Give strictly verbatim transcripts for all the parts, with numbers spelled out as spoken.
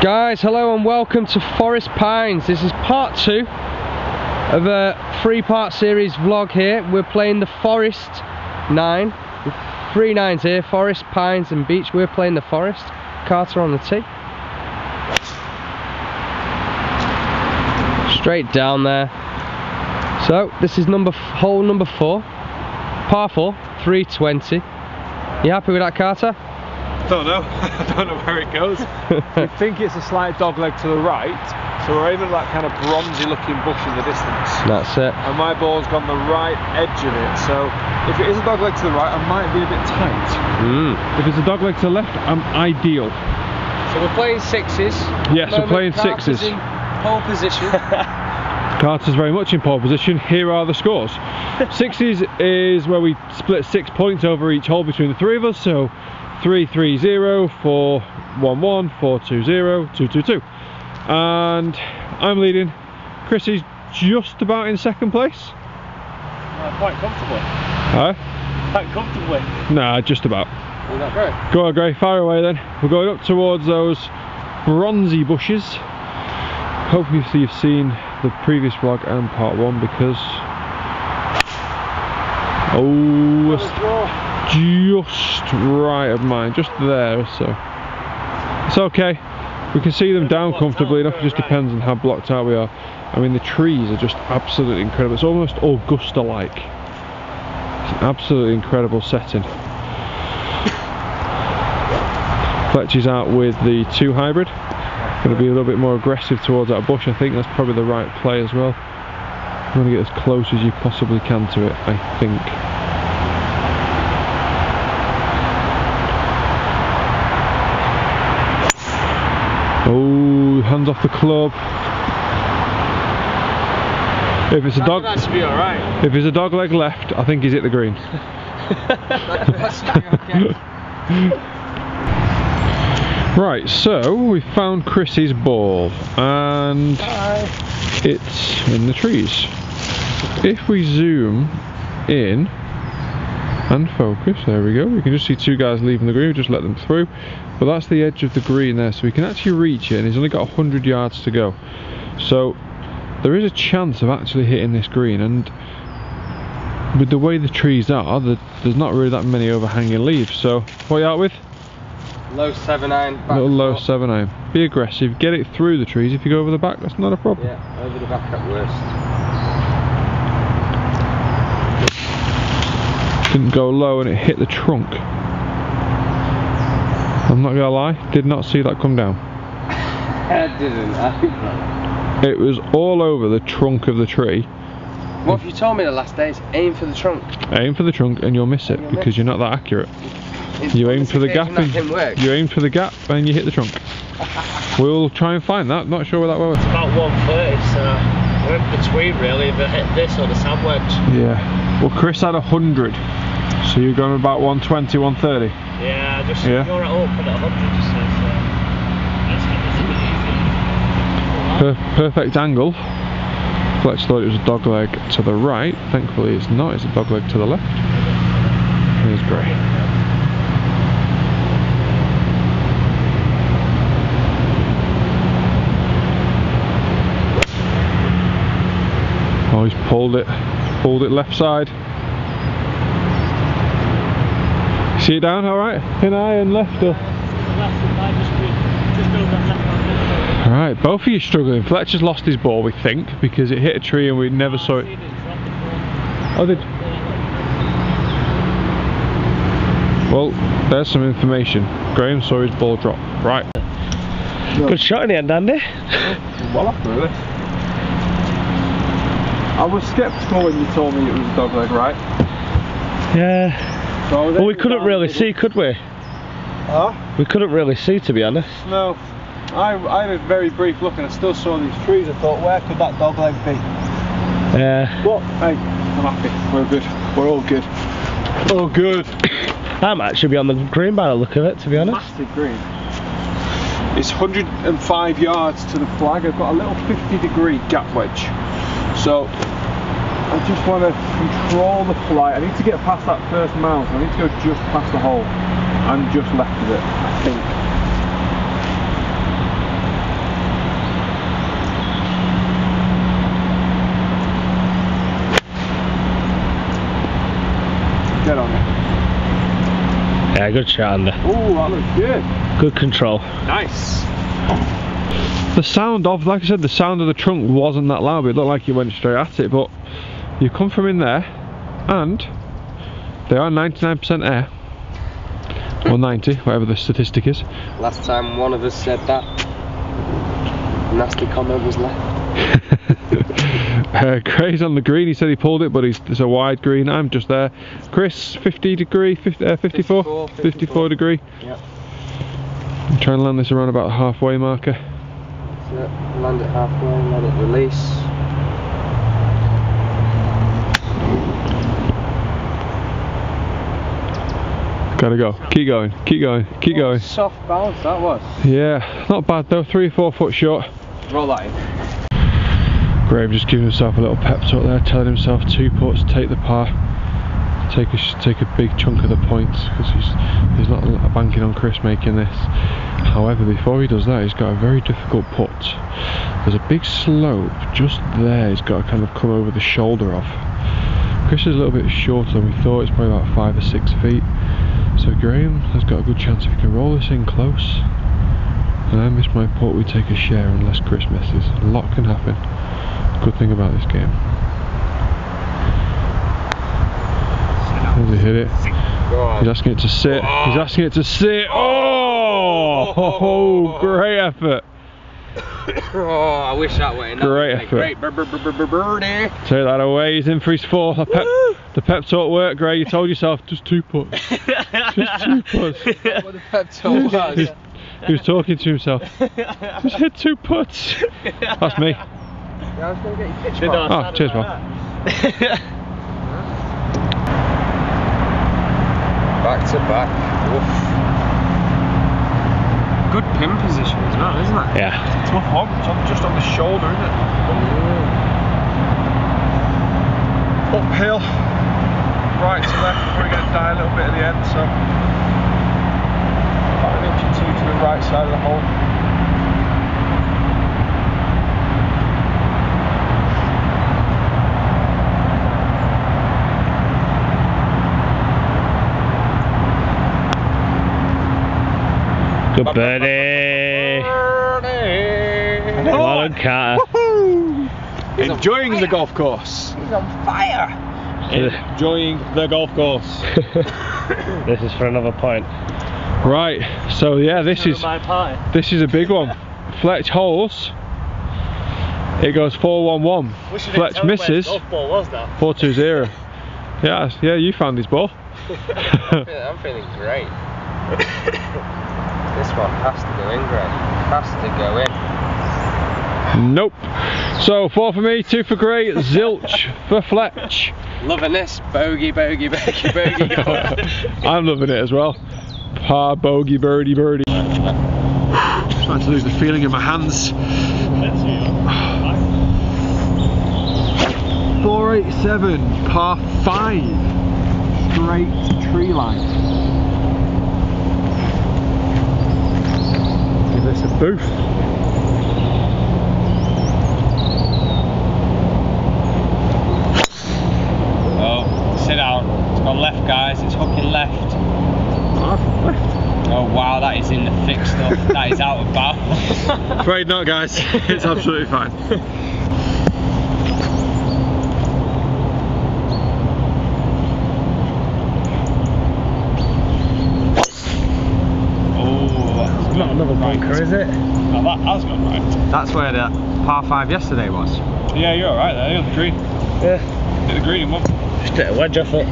Guys, hello and welcome to Forest Pines. This is part two of a three-part series vlog here. We're playing the Forest nine. Three nines here, Forest, Pines and Beach. We're playing the Forest. Carter on the tee. Straight down there. So, this is number hole number four. Par four, three twenty. You happy with that, Carter? Don't know. I don't know where it goes. We think it's a slight dogleg to the right, so we're aiming at that kind of bronzy-looking bush in the distance. That's it. And my ball's gone the right edge of it, so if it is a dogleg to the right, I might be a bit tight. Mm. If it's a dogleg to the left, I'm ideal. So we're playing sixes. Yes, we're playing Carter's sixes. Pole position. Carter's very much in pole position. Here are the scores. Sixes is where we split six points over each hole between the three of us. So. three three zero, four one one, four two zero, two two two. And I'm leading. Chris is just about in second place. Uh, quite comfortably. Huh? Quite comfortably. Nah, just about. Is that great? Go on, Gray, fire away then. We're going up towards those bronzy bushes. Hopefully you've seen the previous vlog and part one because... Oh, oh just right of mine, just there, so it's okay. We can see them down comfortably enough. It just depends on how blocked out we are. I mean, the trees are just absolutely incredible. It's almost Augusta like. It's an absolutely incredible setting. Fletcher's out with the two hybrid. Going to be a little bit more aggressive towards that bush. I think that's probably the right play as well. You want to get as close as you possibly can to it, I think. Oh, hands off the club. If it's a dog, that should be all right. If it's a dog leg left, I think he's hit the green. That should be okay. Right, so we found Chris's ball, and Bye. It's in the trees. If we zoom in and focus, there we go, we can just see two guys leaving the green. We just let them through, but that's the edge of the green there, so we can actually reach it, and he's only got one hundred yards to go, so there is a chance of actually hitting this green. And with the way the trees are, there's not really that many overhanging leaves. So what are you out with? Low seven iron. Little low seven iron. Be aggressive, get it through the trees. If you go over the back, that's not a problem. Yeah, over the back at worst. Didn't go low and it hit the trunk. I'm not gonna lie, did not see that come down. I didn't. I... It was all over the trunk of the tree. What have you told me the last days? Aim for the trunk. Aim for the trunk and you'll miss it, you'll because miss. You're not that accurate. It's you aim for the gap and you aim for the gap and you hit the trunk. We'll try and find that. Not sure where that was. It's about one thirty, so. We're in between really, if it hit this or the sand wedge. Yeah. Well, Chris had a hundred, so you're going about one twenty, one thirty? Yeah, just yeah. You're at open at a hundred, just so it's, uh, it's a bit easy. Per perfect angle. Fletch thought it was a dog leg to the right. Thankfully it's not, it's a dog leg to the left. Here's Gray. Oh, he's pulled it, pulled it left side. See it down, all right? Thin iron left or? All right, both of you struggling. Fletcher's lost his ball, we think, because it hit a tree and we never saw it. Oh, did? Well, there's some information. Graham saw his ball drop. Right. Good shot in the end, Andy. Well up, really. I was sceptical when you told me it was a dog leg, right? Yeah. So well, we couldn't really see, could we? Huh? We couldn't really see, to be honest. No. I, I had a very brief look and I still saw these trees. I thought, where could that dog leg be? Yeah. But, hey, I'm happy. We're good. We're all good. All good. I might actually be on the green by the look of it, to be honest. Massive green. It's one hundred and five yards to the flag. I've got a little fifty degree gap wedge. So, I just want to control the flight. I need to get past that first mountain. I need to go just past the hole. I'm just left of it, I think. Yeah, good shot on there. Oh, that looks good. Good control. Nice. The sound of, like I said, the sound of the trunk wasn't that loud, but it looked like you went straight at it. But you come from in there, and they are ninety-nine percent air. Or ninety, whatever the statistic is. Last time one of us said that, nasty comment was left. Uh, Gray's on the green, he said he pulled it, but he's, it's a wide green. I'm just there. Chris, fifty degree, fifty, uh, fifty-four, fifty-four, fifty-four degree. Yep. I'm trying to land this around about the halfway marker. So land it halfway, let it release. Gotta go. Keep going, keep going, keep what going. Soft bounce that was. Yeah, not bad though, three or four foot short. Roll that in. Grave just giving himself a little pep talk there, telling himself two putts, take the par, take a take a big chunk of the points, because he's he's not banking on Chris making this. However, before he does that, he's got a very difficult putt. There's a big slope just there. He's got to kind of come over the shoulder of. Chris is a little bit shorter than we thought. It's probably about five or six feet. So Graham has got a good chance if he can roll this in close. And I miss my putt, we take a share unless Chris misses. A lot can happen. Good thing about this game. Has he hit it? He's asking it to sit. He's asking it to sit. Oh! Oh, great effort. Oh, I wish that went in. Great effort. Great. Take that away. He's in for his fourth. Pep, the pep talk worked, Gray. You told yourself just two putts. Just two putts. That's what the pep talk was. He was talking to himself. Just hit two putts. That's me. Yeah, I was going to get your pitch mark. Oh, cheers, man. Back to back. Oof. Good pin position as well, isn't it? Yeah. It's tough hog, just on the shoulder, isn't it? Oh. Uphill, right to left. We're going to die a little bit at the end, so about an inch or two to the right side of the hole. Good birdie! Alan Carter. Enjoying the golf course. He's on fire. Enjoying the golf course. This is for another point. Right. So yeah, this is this is a big one. Fletch holes. It goes four one one. Fletch misses. four two zero. Yeah, yeah. You found his ball. I'm feeling great. This one has to go in, Greg. Has to go in. Nope. So four for me, two for Gray, zilch for Fletch. Loving this. Bogey, bogey, bogey, bogey. I'm loving it as well. Par, bogey, birdie, birdie. I'm starting to lose the feeling in my hands. four eighty-seven, par five. Straight tree line. It's a booth. Oh, sit down. It's gone left, guys. It's hooking left. Oh, left. Oh wow, that is in the thick stuff. That is out of bounds. Afraid not, guys. It's absolutely fine. Bunker, is it? Oh, that has gone right. That's where the par five yesterday was. Yeah, you're alright there, you're the green. Yeah. Did the green one. Just did a wedge off it.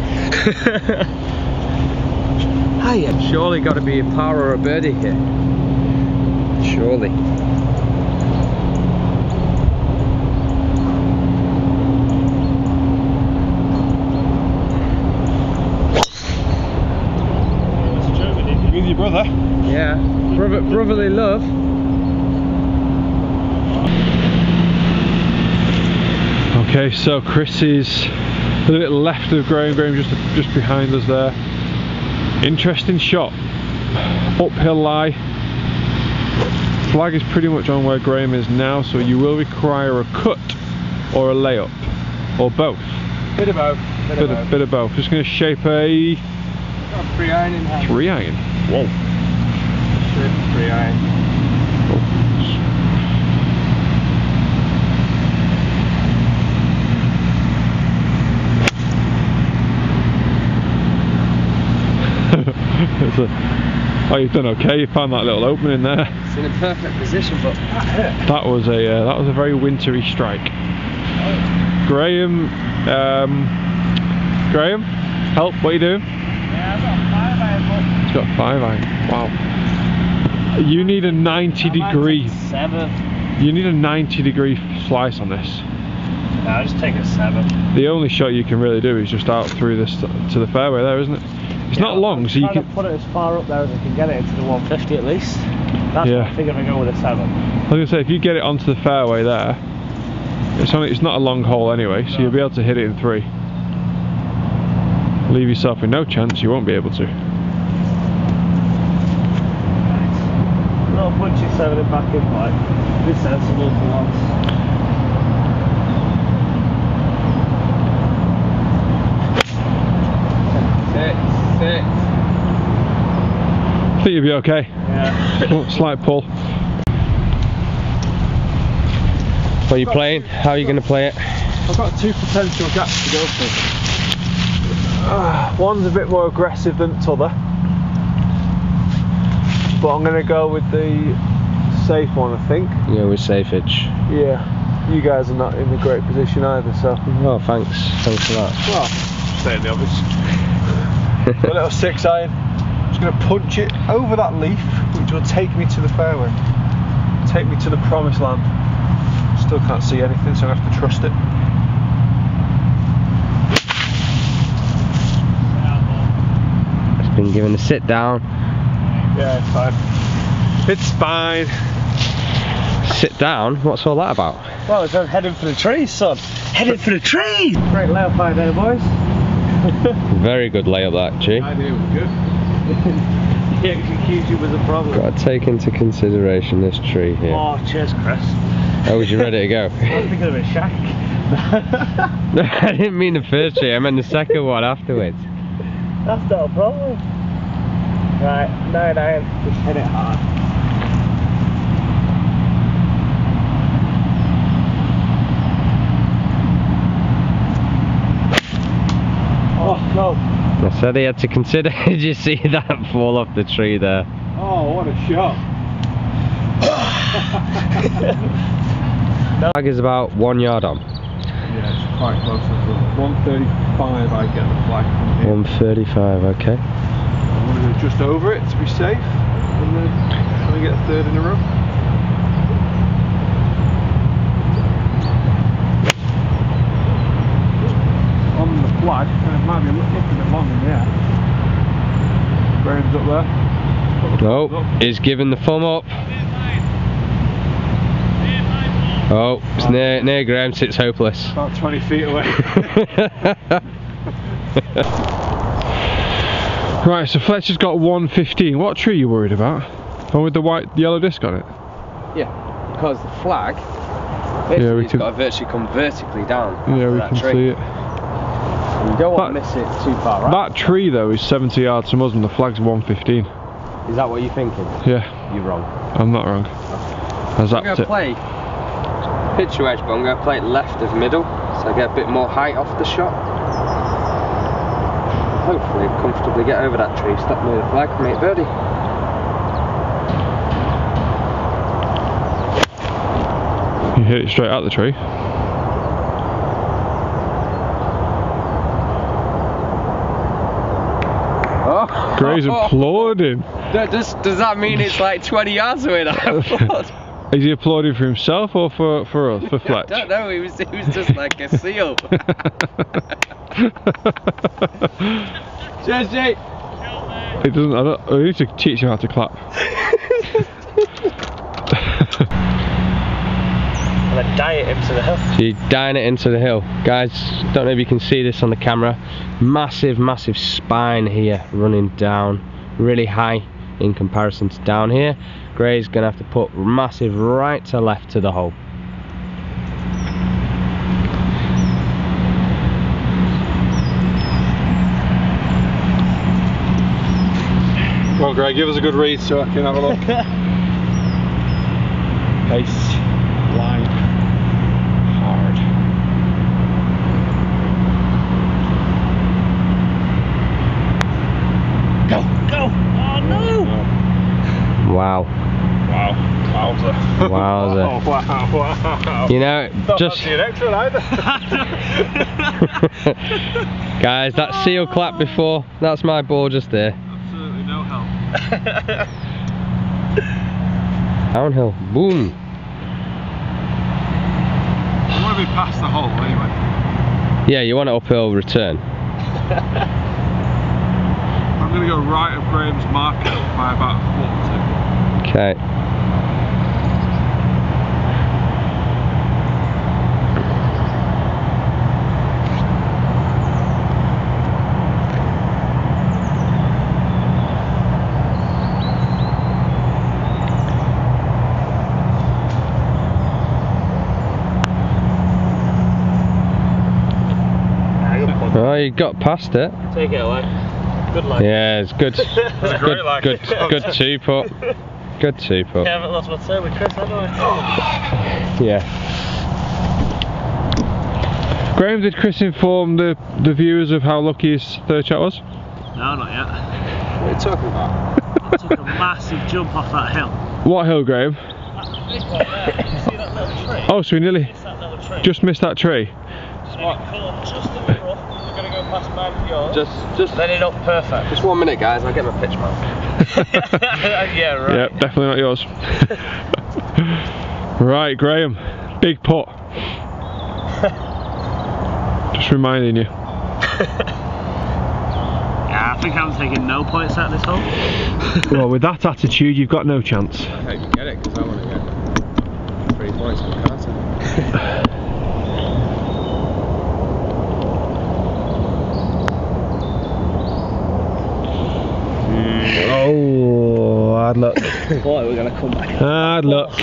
Hiya. Surely got to be a par or a birdie here. Surely. With your brother? Yeah. Brother, brotherly love. Okay, so Chris is a little bit left of Graham. Graham just just behind us there. Interesting shot. Uphill lie. Flag is pretty much on where Graham is now, so you will require a cut or a layup or both. Bit of both. Bit of, bit of both. Just going to shape a A three iron in hand. Three iron. Whoa. Straight three iron. Oh, you've done okay. You found that little opening there. It's in a perfect position, but that hurt. That was a uh, that was a very wintry strike. Oh. Graham, um, Graham, help! What are you doing? Yeah, I've got a five iron. He's got a five iron. Wow. You need a ninety I degree. Seven. You need a ninety degree slice on this. No, I'll just take a seven. The only shot you can really do is just out through this to the fairway there, isn't it? It's yeah, not long, I'm so you can put it as far up there as I can get it into the one fifty at least. That's yeah. What I figure I go with a seven. I was gonna say, if you get it onto the fairway there, it's only it's not a long hole anyway, so no. You'll be able to hit it in three. Leave yourself with no chance. You won't be able to. Nice. Little punchy seven and back in five. Be sensible for once. I think you'll be okay. Yeah. Oh, slight pull. What are you playing? How are you going to play it? I've got two potential gaps to go for. Uh, one's a bit more aggressive than the other, but I'm going to go with the safe one, I think. Yeah, with safe edge. Yeah. You guys are not in a great position either, so. Oh, thanks. Thanks for that. Well, stay in the obvious. A little six iron. I'm just going to punch it over that leaf, which will take me to the fairway. Take me to the promised land. Still can't see anything, so I have to trust it. It's been given a sit down. Yeah, it's fine. It's fine. Sit down? What's all that about? Well, it's heading for the trees, son. Heading for the trees! Great layout by there, boys. Very good layup that, G. I knew it was good. The execution was a problem. Got to take into consideration this tree here. Oh, cheers, Chris. Oh, was you ready to go? I was thinking of a shack. No, I didn't mean the first tree, I meant the second one afterwards. That's not a problem. Right, nine iron, just hit it hard. No. I said he had to consider. Did you see that fall off the tree there? Oh, what a shot! That bag is about one yard on. Yeah, it's quite close. one thirty-five, I get the flag from here. one thirty-five, okay. I'm going to go just over it to be safe, and then I'm going to get a third in a row. On the flag. Might be a little bit long in the air. Graham's up there. Oh, oh, he's giving the thumb up. Oh, it's oh. near near Graham, sits hopeless. About twenty feet away. Right, so Fletcher's got one fifteen. What tree are you worried about? The one with the white, yellow disc on it? Yeah, because the flag, yeah, we it's can... got to virtually come vertically down. Yeah, we that can tree. see it. You don't want that, to miss it too far, right? That tree though is seventy yards from us and the flag's one fifteen. Is that what you're thinking? Yeah. You're wrong. I'm not wrong. Okay. I zapped I'm going to play pitch wedge, but I'm going to play it left of middle, so I get a bit more height off the shot. Hopefully comfortably get over that tree, stop near the flag, make birdie. You hit it straight at the tree. Gray's applauding. Does, does that mean it's like twenty yards away that I applaud? Is he applauding for himself or for, for us, for Fletch? I don't know, he was, he was just like a seal. Cheers, Jake. He doesn't, I don't, we need to teach him how to clap. I'm gonna dye it into the hill. You're dyeing it into the hill. Guys, don't know if you can see this on the camera. Massive, massive spine here running down. Really high in comparison to down here. Gray's gonna have to put massive right to left to the hole. Well, Greg, give us a good read so I can have a look. Nice line. Hard. Go! Go! Oh no! no. Wow. Wow. Wowza. Wowza. Oh, wow, wow. You know, Not just... an extra either. Guys, that oh. seal clap before, that's my ball just there. Downhill, boom. I want to be past the hole anyway. Yeah, you want an uphill return. I'm going to go right of Graham's marker by about a foot or two. Okay. Oh, you got past it. Take it away. Good luck. Yeah, it's good. It's a great luck. Good, good, good two putt. Good two putt. Yeah, I haven't lost my turn with Chris, have I? Yeah. Graham, did Chris inform the, the viewers of how lucky his third shot was? No, not yet. What are you talking about? I took a massive jump off that hill. What hill, Graham? That big one there. You see that little tree? Oh, so we nearly missed that little tree. Just missed that tree. Just what? Just in the rough. Past mine yours. Just, just let it up perfect. Just one minute, guys. I'll get my pitch mark. Yeah, right. Yep, definitely not yours. Right, Graham, big putt. Just reminding you. Yeah, I think I'm taking no points out of this hole. Well, with that attitude, you've got no chance. I hope you get it because I want to get three points from Carter. Oh, hard luck. Boy, we're going to come back. Hard luck.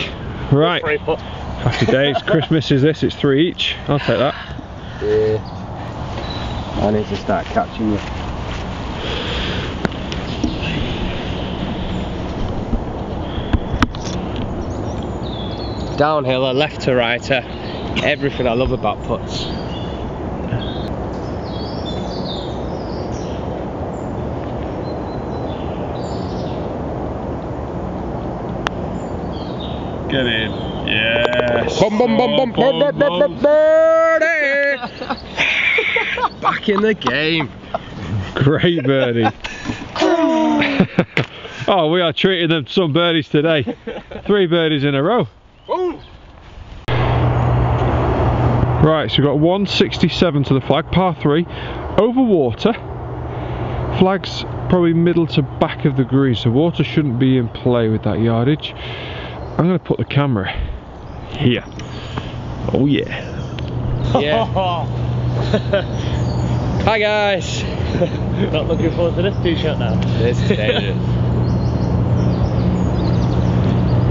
Right. Happy days. Chris misses this, it's three each. I'll take that. Yeah. I need to start catching you. Downhiller, left to righter. Everything I love about putts. Get in. Yes. Bum, bum, bum, bum, bum, bum, bum, bum, birdie. Back in the game. Great birdie. Oh, we are treating them some birdies today. Three birdies in a row. Ooh. Right, so we've got one sixty-seven to the flag, par three, over water. Flag's probably middle to back of the green, so water shouldn't be in play with that yardage. I'm going to put the camera here. Oh yeah. Yeah. Hi guys. Not looking forward to this two shot now. This is dangerous.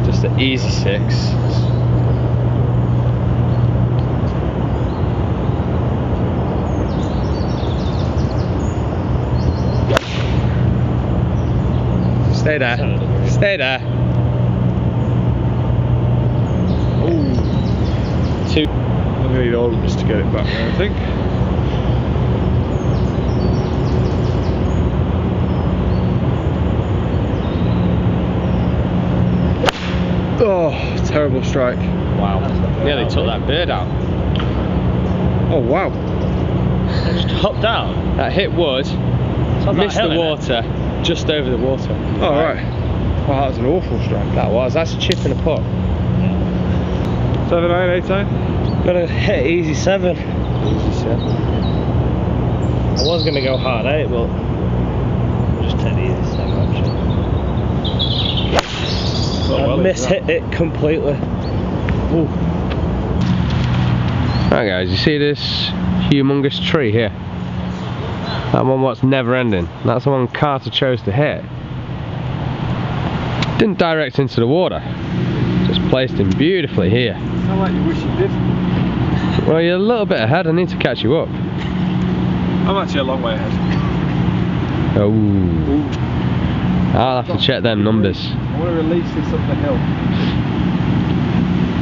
Just an easy six. Stay there. Stay there. I'm going to need all of us to get it back there, I think. Oh, terrible strike. Wow. Nearly took that bird out. Oh, wow. It just hopped out. That hit wood, missed the water, just over the water. Oh, right. Wow, well, that was an awful strike. That was. That's a chip and a putt. Seven, nine, eight, nine. Gotta hit easy seven. Easy seven. I was gonna go hard eight, but I'll just take the easy seven option. Oh, I well, mishit it completely. Ooh. Right, guys, you see this humongous tree here? That one what's never ending. That's the one Carter chose to hit. Didn't direct into the water. Placed him beautifully here. It's not like you wish you did. Well, you're a little bit ahead, I need to catch you up. I'm actually a long way ahead. Oh. Ooh. I'll have to check them numbers. I want to release this up the hill.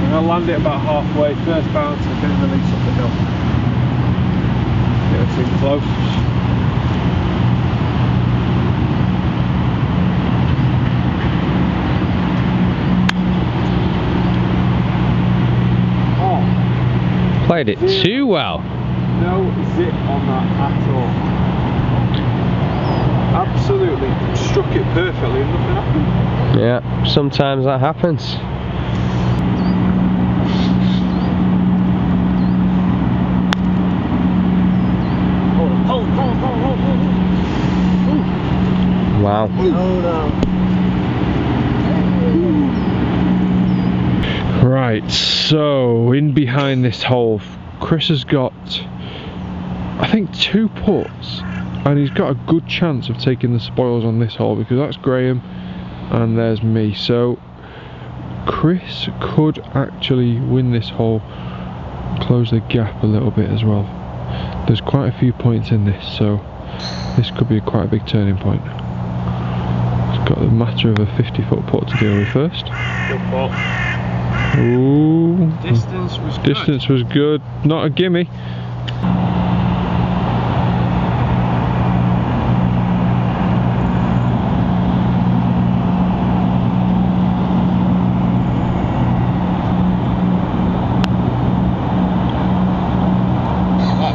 And I'll land it about halfway, first bounce and then release up the hill. Get it too close. Played it zip. Too well. No zip on that at all. Absolutely struck it perfectly and nothing happened. Yeah, sometimes that happens. Oh, oh, oh, oh, oh, oh. Wow. Oh, no. Right, so in behind this hole, Chris has got, I think, two putts, and he's got a good chance of taking the spoils on this hole because that's Graham and there's me. So Chris could actually win this hole, close the gap a little bit as well. There's quite a few points in this, so this could be quite a big turning point. He's got the matter of a fifty foot putt to deal with first. Good ball. Ooh. Distance was good. Distance was good. Not a gimme. That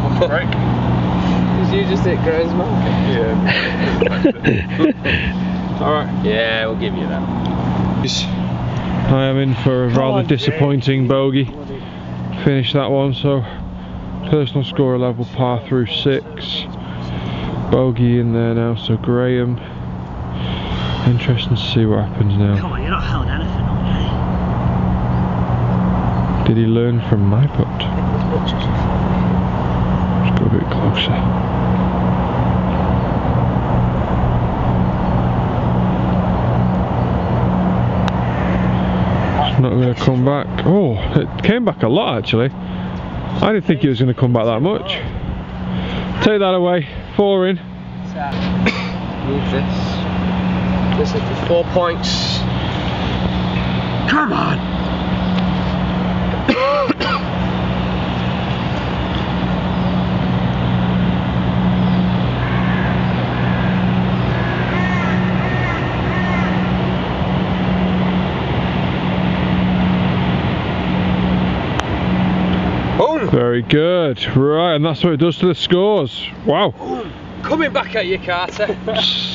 one's great. Because you just hit Graham's mark. Yeah. Alright. Yeah, we'll give you that. Just I am in for a rather disappointing bogey. Finish that one, so personal score level par through six. Bogey in there now, so Graham. Interesting to see what happens now. Come on, you're not held anything all day. Did he learn from my putt? Just go a bit closer. Not going to come back. Oh, it came back a lot actually. I didn't think it was going to come back that much. Take that away. Four in. Move this. This is for four points. Come on! Very good. Right, and that's what it does to the scores. Wow. Coming back at you, Carter.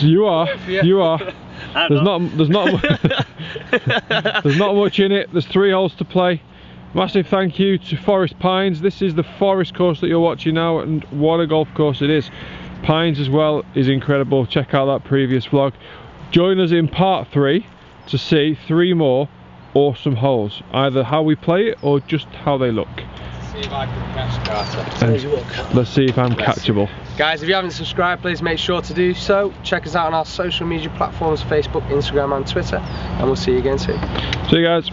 You are. You are. There's not there's not There's not much in it. There's three holes to play. Massive thank you to Forest Pines. This is the Forest course that you're watching now, and what a golf course it is. Pines as well is incredible. Check out that previous vlog. Join us in part three to see three more awesome holes. Either how we play it or just how they look. Let's see if I can catch Carter. Let's see if I'm catchable. Guys, if you haven't subscribed, please make sure to do so. Check us out on our social media platforms, Facebook, Instagram and Twitter. And we'll see you again soon. See you guys.